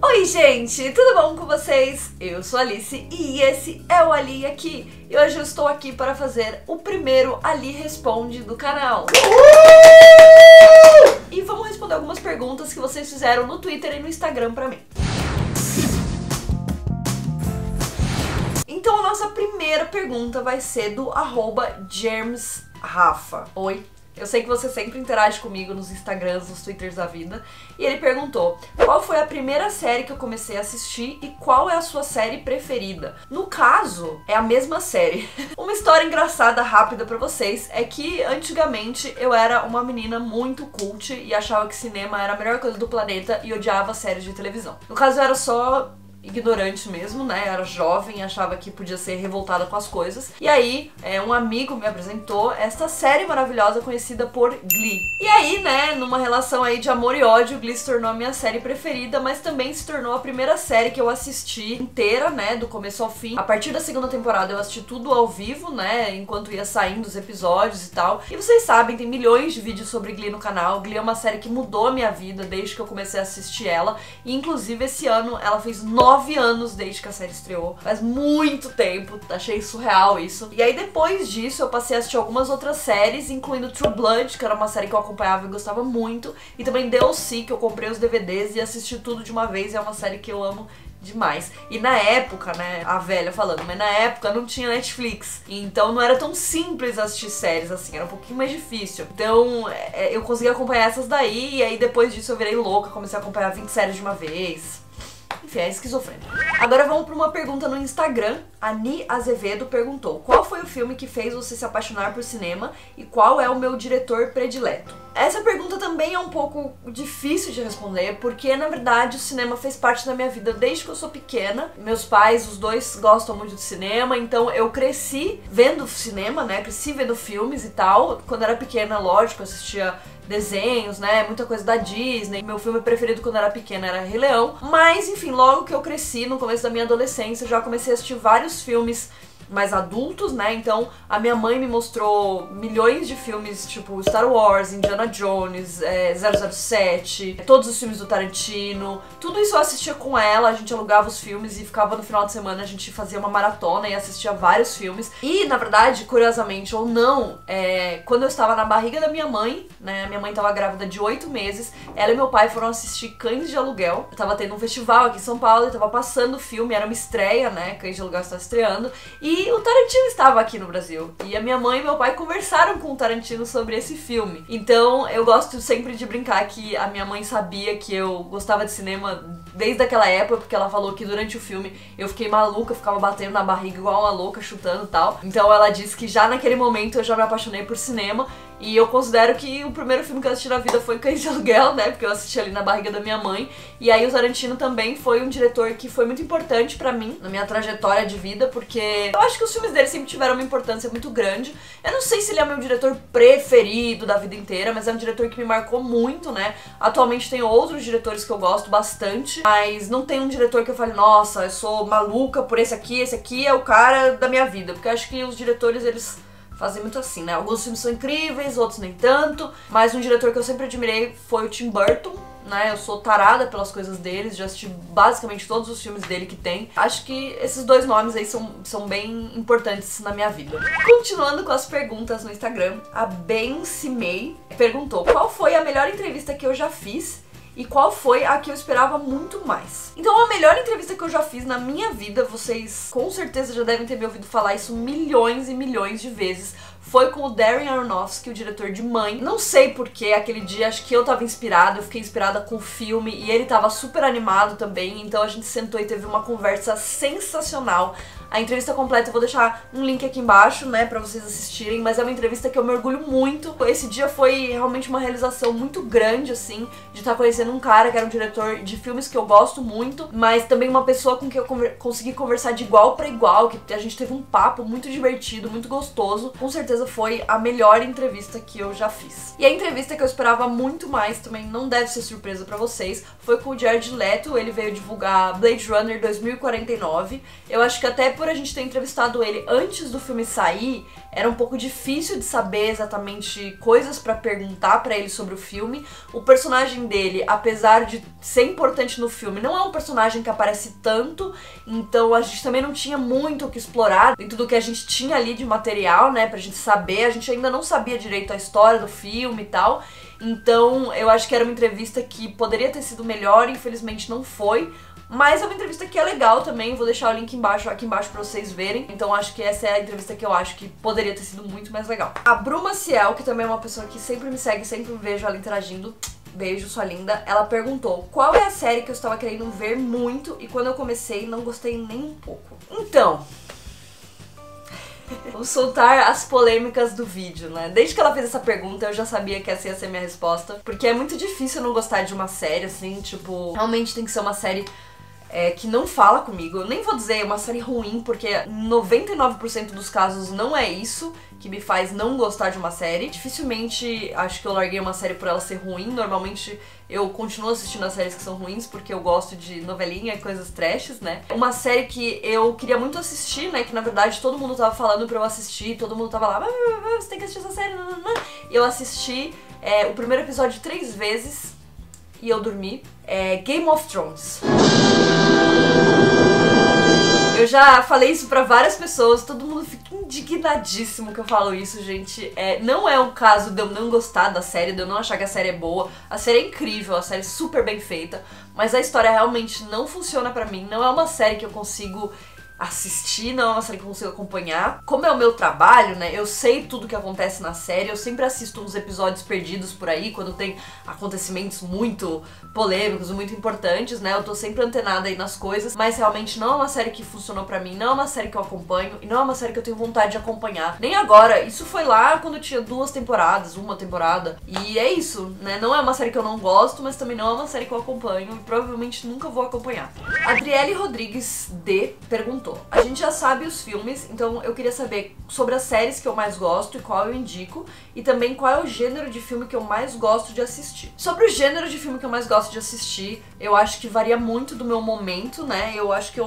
Oi gente, tudo bom com vocês? Eu sou a Alice e esse é o Ali Aqui. E hoje eu estou aqui para fazer o primeiro Ali Responde do canal. Uhul! E vamos responder algumas perguntas que vocês fizeram no Twitter e no Instagram pra mim. Então a nossa primeira pergunta vai ser do @germsrafa. Oi, eu sei que você sempre interage comigo nos Instagrams, nos Twitters da vida. E ele perguntou: qual foi a primeira série que eu comecei a assistir e qual é a sua série preferida? No caso, é a mesma série. Uma história engraçada, rápida pra vocês, é que antigamente eu era uma menina muito cult e achava que cinema era a melhor coisa do planeta e odiava séries de televisão. No caso, eu era só ignorante mesmo, né? Eu era jovem, achava que podia ser revoltada com as coisas. E aí, um amigo me apresentou essa série maravilhosa conhecida por Glee. E aí, né, numa relação aí de amor e ódio, Glee se tornou a minha série preferida, mas também se tornou a primeira série que eu assisti inteira, né, do começo ao fim. A partir da segunda temporada eu assisti tudo ao vivo, né, enquanto ia saindo os episódios e tal. E vocês sabem, tem milhões de vídeos sobre Glee no canal. Glee é uma série que mudou a minha vida desde que eu comecei a assistir ela. E, inclusive, esse ano ela fez 9 anos desde que a série estreou. Faz muito tempo, achei surreal isso. E aí depois disso eu passei a assistir algumas outras séries, incluindo True Blood, que era uma série que eu acompanhava e gostava muito, e também Dawson's Creek, que eu comprei os DVDs e assisti tudo de uma vez, e é uma série que eu amo demais. E na época, né, a velha falando, mas na época não tinha Netflix, então não era tão simples assistir séries assim, era um pouquinho mais difícil. Então eu consegui acompanhar essas daí, e aí depois disso eu virei louca, comecei a acompanhar 20 séries de uma vez. Enfim, é esquizofrênico. Agora vamos para uma pergunta no Instagram. A Ni Azevedo perguntou: qual foi o filme que fez você se apaixonar por cinema e qual é o meu diretor predileto? Essa pergunta também é um pouco difícil de responder, porque na verdade o cinema fez parte da minha vida desde que eu sou pequena. Meus pais, os dois, gostam muito de cinema, então eu cresci vendo cinema, né? Cresci vendo filmes e tal. Quando era pequena, lógico, eu assistia desenhos, né, muita coisa da Disney. Meu filme preferido quando era pequena era Rei Leão. Mas, enfim, logo que eu cresci, no começo da minha adolescência, eu já comecei a assistir vários filmes mais adultos, né, então a minha mãe me mostrou milhões de filmes, tipo Star Wars, Indiana Jones, 007, todos os filmes do Tarantino, tudo isso eu assistia com ela, a gente alugava os filmes e ficava no final de semana, a gente fazia uma maratona e assistia vários filmes. E, na verdade, curiosamente ou não, quando eu estava na barriga da minha mãe, né, minha mãe estava grávida de 8 meses, ela e meu pai foram assistir Cães de Aluguel. Eu tava tendo um festival aqui em São Paulo e tava passando o filme, era uma estreia, né, Cães de Aluguel estava estreando, e o Tarantino estava aqui no Brasil. E a minha mãe e meu pai conversaram com o Tarantino sobre esse filme. Então eu gosto sempre de brincar que a minha mãe sabia que eu gostava de cinema desde aquela época, porque ela falou que durante o filme eu fiquei maluca, eu ficava batendo na barriga igual uma louca, chutando e tal. Então ela disse que já naquele momento eu já me apaixonei por cinema. E eu considero que o primeiro filme que eu assisti na vida foi Cães de Aluguel, né? Porque eu assisti ali na barriga da minha mãe. E aí o Tarantino também foi um diretor que foi muito importante pra mim, na minha trajetória de vida, porque eu acho que os filmes dele sempre tiveram uma importância muito grande. Eu não sei se ele é o meu diretor preferido da vida inteira, mas é um diretor que me marcou muito, né? Atualmente tem outros diretores que eu gosto bastante, mas não tem um diretor que eu fale, nossa, eu sou maluca por esse aqui é o cara da minha vida. Porque eu acho que os diretores, eles fazem muito assim, né? Alguns filmes são incríveis, outros nem tanto. Mas um diretor que eu sempre admirei foi o Tim Burton, né? Eu sou tarada pelas coisas deles, já assisti basicamente todos os filmes dele que tem. Acho que esses dois nomes aí são bem importantes na minha vida. Continuando com as perguntas no Instagram, a Ben Cimei perguntou: qual foi a melhor entrevista que eu já fiz e qual foi a que eu esperava muito mais? Então, a melhor entrevista que eu já fiz na minha vida, vocês com certeza já devem ter me ouvido falar isso milhões e milhões de vezes, foi com o Darren Aronofsky, o diretor de Mãe. Não sei porquê, aquele dia acho que eu tava inspirada, eu fiquei inspirada com o filme e ele tava super animado também, então a gente sentou e teve uma conversa sensacional. A entrevista completa eu vou deixar um link aqui embaixo, né, pra vocês assistirem, mas é uma entrevista que eu me orgulho muito. Esse dia foi realmente uma realização muito grande, assim, de estar conhecendo um cara que era um diretor de filmes que eu gosto muito, mas também uma pessoa com quem eu consegui conversar de igual pra igual, que a gente teve um papo muito divertido, muito gostoso. Com certeza foi a melhor entrevista que eu já fiz. E a entrevista que eu esperava muito mais, também não deve ser surpresa pra vocês, foi com o Jared Leto. Ele veio divulgar Blade Runner 2049. Eu acho que até por a gente ter entrevistado ele antes do filme sair, era um pouco difícil de saber exatamente coisas pra perguntar pra ele sobre o filme. O personagem dele, apesar de ser importante no filme, não é um personagem que aparece tanto, então a gente também não tinha muito o que explorar dentro do que a gente tinha ali de material, né, pra gente saber. A gente ainda não sabia direito a história do filme e tal, então eu acho que era uma entrevista que poderia ter sido melhor, infelizmente não foi. Mas é uma entrevista que é legal também, vou deixar o link embaixo, aqui embaixo pra vocês verem. Então acho que essa é a entrevista que eu acho que poderia ter sido muito mais legal. A Bruma Ciel, que também é uma pessoa que sempre me segue, sempre vejo ela interagindo, beijo, sua linda, ela perguntou: qual é a série que eu estava querendo ver muito e quando eu comecei não gostei nem um pouco? Então... vou soltar as polêmicas do vídeo, né? Desde que ela fez essa pergunta, eu já sabia que essa ia ser minha resposta, porque é muito difícil não gostar de uma série, assim, tipo... realmente tem que ser uma série... que não fala comigo. Eu nem vou dizer uma série ruim, porque 99% dos casos não é isso que me faz não gostar de uma série. Dificilmente acho que eu larguei uma série por ela ser ruim. Normalmente eu continuo assistindo as séries que são ruins, porque eu gosto de novelinha e coisas trashes, né? Uma série que eu queria muito assistir, né? Que na verdade todo mundo tava falando pra eu assistir, todo mundo tava lá, você tem que assistir essa série, e eu assisti o primeiro episódio 3 vezes e eu dormi. Game of Thrones. Eu já falei isso pra várias pessoas, todo mundo fica indignadíssimo que eu falo isso, gente. Não é um caso de eu não gostar da série, de eu não achar que a série é boa. A série é incrível, a série é super bem feita, mas a história realmente não funciona pra mim. Não é uma série que eu consigo assistir, não é uma série que eu consigo acompanhar. Como é o meu trabalho, né, eu sei tudo que acontece na série, eu sempre assisto uns episódios perdidos por aí, quando tem acontecimentos muito polêmicos, muito importantes, né, eu tô sempre antenada aí nas coisas, mas realmente não é uma série que funcionou pra mim, não é uma série que eu acompanho, e não é uma série que eu tenho vontade de acompanhar. Nem agora, isso foi lá quando tinha 2 temporadas, uma temporada, e é isso, né, não é uma série que eu não gosto, mas também não é uma série que eu acompanho, e provavelmente nunca vou acompanhar. Adriele Rodrigues D perguntou: a gente já sabe os filmes, então eu queria saber sobre as séries que eu mais gosto e qual eu indico, e também qual é o gênero de filme que eu mais gosto de assistir. Sobre o gênero de filme que eu mais gosto de assistir, eu acho que varia muito do meu momento, né? Eu acho que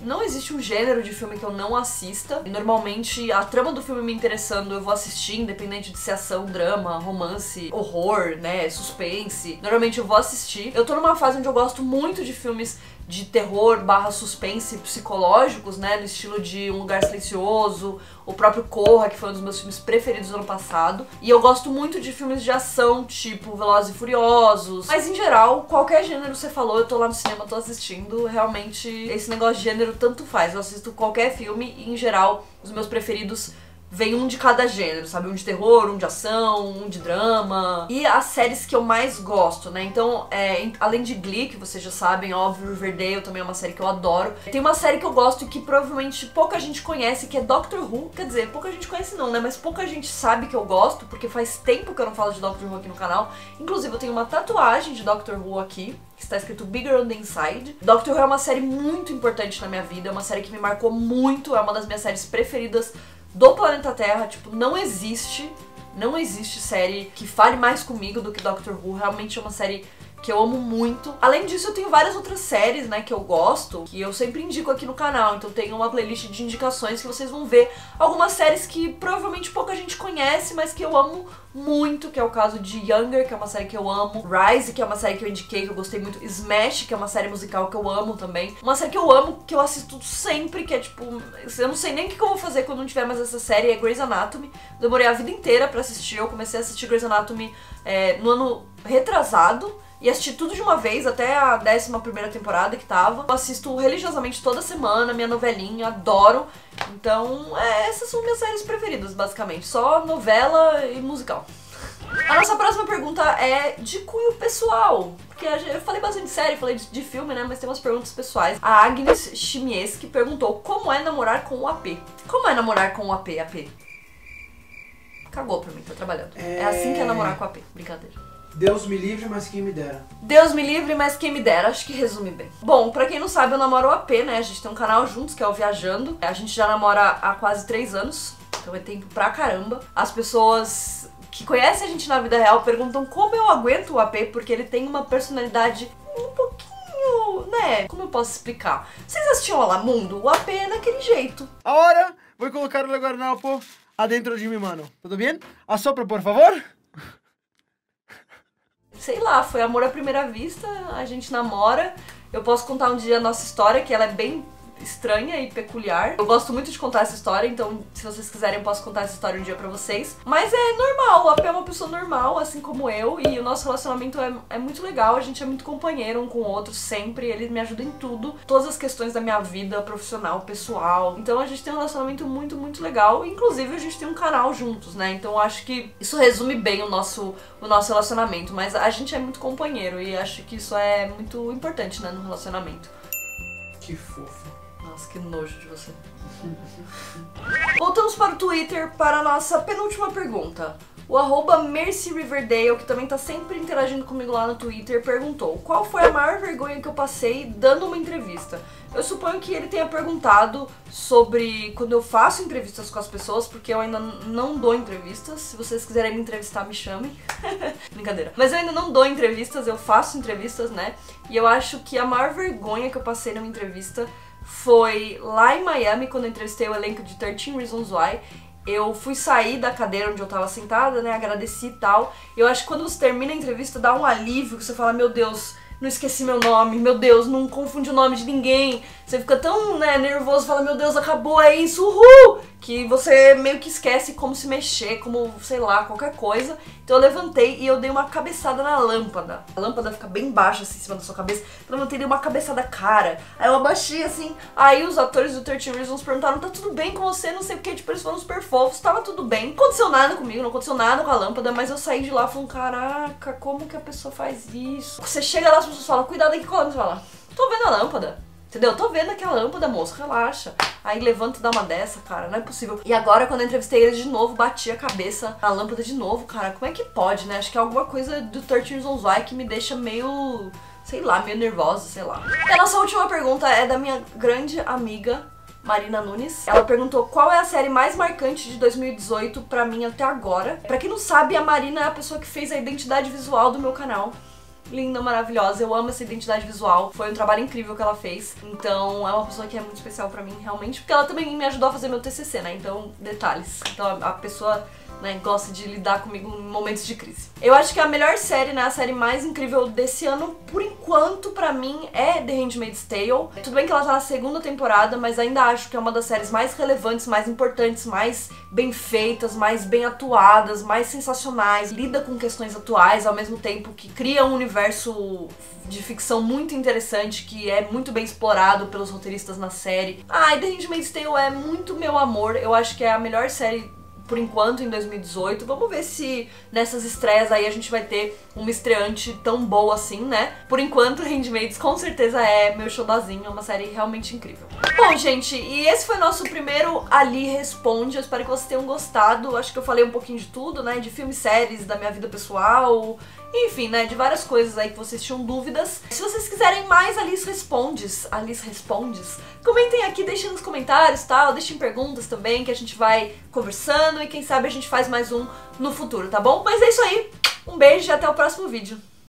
não existe um gênero de filme que eu não assista. E normalmente a trama do filme me interessando, eu vou assistir, independente de ser ação, drama, romance, horror, né, suspense. Normalmente eu vou assistir. Eu tô numa fase onde eu gosto muito de filmes de terror / suspense psicológicos, né, no estilo de Um Lugar Silencioso, o próprio Corra, que foi um dos meus filmes preferidos do ano passado. E eu gosto muito de filmes de ação, tipo Velozes e Furiosos. Mas em geral, qualquer gênero que você falou, eu tô lá no cinema, tô assistindo. Realmente, esse negócio de gênero tanto faz. Eu assisto qualquer filme e, em geral, os meus preferidos vem um de cada gênero, sabe? Um de terror, um de ação, um de drama. E as séries que eu mais gosto, né? Então, além de Glee, que vocês já sabem, óbvio, Riverdale também é uma série que eu adoro. Tem uma série que eu gosto e que provavelmente pouca gente conhece, que é Doctor Who. Quer dizer, pouca gente conhece não, né? Mas pouca gente sabe que eu gosto, porque faz tempo que eu não falo de Doctor Who aqui no canal. Inclusive, eu tenho uma tatuagem de Doctor Who aqui, que está escrito Bigger on the Inside. Doctor Who é uma série muito importante na minha vida, é uma série que me marcou muito, é uma das minhas séries preferidas do planeta Terra. Tipo, não existe série que fale mais comigo do que Doctor Who. Realmente é uma série que eu amo muito. Além disso, eu tenho várias outras séries, né, que eu gosto, que eu sempre indico aqui no canal. Então tem uma playlist de indicações que vocês vão ver algumas séries que provavelmente pouca gente conhece, mas que eu amo muito, que é o caso de Younger, que é uma série que eu amo, Rise, que é uma série que eu indiquei, que eu gostei muito, Smash, que é uma série musical que eu amo também, uma série que eu amo, que eu assisto sempre, que é tipo, eu não sei nem o que eu vou fazer quando não tiver mais essa série, é Grey's Anatomy. Demorei a vida inteira pra assistir, eu comecei a assistir Grey's Anatomy no ano retrasado, e assisti tudo de uma vez, até a 11ª temporada que tava. Eu assisto religiosamente toda semana, minha novelinha, adoro. Então, essas são minhas séries preferidas, basicamente. Só novela e musical. A nossa próxima pergunta é de cunho pessoal, porque eu falei bastante de série, falei de filme, né, mas tem umas perguntas pessoais. A Agnes Chimieski perguntou: como é namorar com o AP? Como é namorar com o AP? AP? Cagou pra mim, tá trabalhando. É assim que é namorar com o AP, brincadeira. Deus me livre, mas quem me dera. Deus me livre, mas quem me dera. Acho que resume bem. Bom, pra quem não sabe, eu namoro o AP, né? A gente tem um canal juntos, que é o Viajando. A gente já namora há quase 3 anos, então é tempo pra caramba. As pessoas que conhecem a gente na vida real perguntam como eu aguento o AP, porque ele tem uma personalidade um pouquinho meio, né, como eu posso explicar? Vocês assistiam Olá Mundo? O AP é daquele jeito. Agora, vou colocar o guardanapo adentro de mim, mano. Tudo bem? Assopra, por favor. Sei lá, foi amor à primeira vista, a gente namora. Eu posso contar um dia a nossa história, que ela é bem estranha e peculiar. Eu gosto muito de contar essa história, então se vocês quiserem eu posso contar essa história um dia pra vocês. Mas é normal, o AP é uma pessoa normal, assim como eu, e o nosso relacionamento é muito legal, a gente é muito companheiro um com o outro sempre, ele me ajuda em tudo, todas as questões da minha vida, profissional, pessoal. Então a gente tem um relacionamento muito, muito legal, inclusive a gente tem um canal juntos, né? Então eu acho que isso resume bem o nosso relacionamento, mas a gente é muito companheiro e acho que isso é muito importante, né, no relacionamento. Que fofo. Nossa, que nojo de você. Voltamos para o Twitter para a nossa penúltima pergunta. O @MercyRiverdale, que também tá sempre interagindo comigo lá no Twitter, perguntou: qual foi a maior vergonha que eu passei dando uma entrevista? Eu suponho que ele tenha perguntado sobre quando eu faço entrevistas com as pessoas, porque eu ainda não dou entrevistas. Se vocês quiserem me entrevistar, me chamem. Brincadeira. Mas eu ainda não dou entrevistas, eu faço entrevistas, né? E eu acho que a maior vergonha que eu passei numa entrevista foi lá em Miami, quando eu entrevistei o elenco de 13 Reasons Why. Eu fui sair da cadeira onde eu tava sentada, né, agradeci e tal. Eu acho que quando você termina a entrevista dá um alívio, que você fala, meu Deus, não esqueci meu nome, meu Deus, não confundi o nome de ninguém. Você fica tão, né, nervoso, fala, meu Deus, acabou, é isso, uhul! Que você meio que esquece como se mexer, como, sei lá, qualquer coisa. Então eu levantei e eu dei uma cabeçada na lâmpada. A lâmpada fica bem baixa, assim, em cima da sua cabeça. Então eu levantei e dei uma cabeçada, cara. Aí eu abaixei, assim. Aí os atores do 13 Reasons perguntaram, tá tudo bem com você? Não sei porque, tipo, eles foram super fofos, tava tudo bem. Não aconteceu nada comigo, não aconteceu nada com a lâmpada, mas eu saí de lá falando, caraca, como que a pessoa faz isso? Você chega lá, as pessoas falam, cuidado aí que cola, você fala, tô vendo a lâmpada. Entendeu? Tô vendo aquela lâmpada, moço, relaxa. Aí levanta e dá uma dessa, cara, não é possível. E agora, quando eu entrevistei ele de novo, bati a cabeça na lâmpada de novo, cara, como é que pode, né? Acho que é alguma coisa do 13 Reasons Why que me deixa meio, sei lá, meio nervosa, sei lá. E a nossa última pergunta é da minha grande amiga, Marina Nunes. Ela perguntou qual é a série mais marcante de 2018 pra mim até agora. Pra quem não sabe, a Marina é a pessoa que fez a identidade visual do meu canal. Linda, maravilhosa, eu amo essa identidade visual. Foi um trabalho incrível que ela fez. Então é uma pessoa que é muito especial pra mim, realmente. Porque ela também me ajudou a fazer meu TCC, né? Então, detalhes. Então a pessoa, né, gosta de lidar comigo em momentos de crise. Eu acho que a melhor série, né, a série mais incrível desse ano, por enquanto, pra mim, é The Handmaid's Tale. Tudo bem que ela tá na segunda temporada, mas ainda acho que é uma das séries mais relevantes, mais importantes, mais bem feitas, mais bem atuadas, mais sensacionais. Lida com questões atuais, ao mesmo tempo que cria um universo de ficção muito interessante, que é muito bem explorado pelos roteiristas na série. E The Handmaid's Tale é muito meu amor. Eu acho que é a melhor série por enquanto em 2018, vamos ver se nessas estreias aí a gente vai ter uma estreante tão boa assim, né? Por enquanto, Handmaids com certeza é meu xodozinho, é uma série realmente incrível. Bom, gente, e esse foi nosso primeiro Ali Responde, eu espero que vocês tenham gostado, acho que eu falei um pouquinho de tudo, né? De filmes, séries, da minha vida pessoal, enfim, né, de várias coisas aí que vocês tinham dúvidas. Se vocês quiserem mais Alice Respondes, comentem aqui, deixem nos comentários e tal, deixem perguntas também, que a gente vai conversando e quem sabe a gente faz mais um no futuro, tá bom? Mas é isso aí, um beijo e até o próximo vídeo.